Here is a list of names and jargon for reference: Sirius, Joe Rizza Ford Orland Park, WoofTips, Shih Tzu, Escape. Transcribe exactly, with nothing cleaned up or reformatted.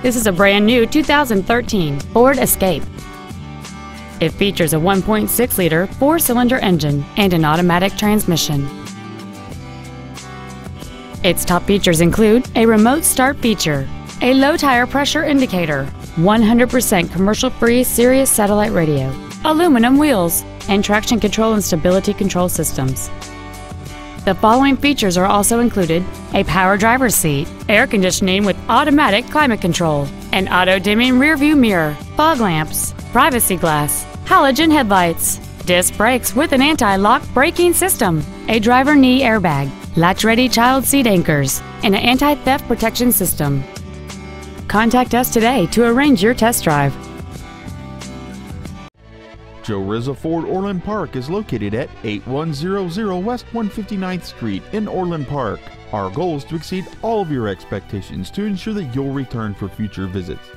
This is a brand new two thousand thirteen Ford Escape. It features a one point six liter four-cylinder engine and an automatic transmission. Its top features include a remote start feature, a low tire pressure indicator, one hundred percent commercial-free Sirius satellite radio, aluminum wheels, and traction control and stability control systems. The following features are also included: a power driver's seat, air conditioning with automatic climate control, an auto-dimming rearview mirror, fog lamps, privacy glass, halogen headlights, disc brakes with an anti-lock braking system, a driver knee airbag, latch-ready child seat anchors, and an anti-theft protection system. Contact us today to arrange your test drive. Joe Rizza Ford Orland Park is located at eighty-one hundred West one fifty-ninth Street in Orland Park. Our goal is to exceed all of your expectations to ensure that you'll return for future visits.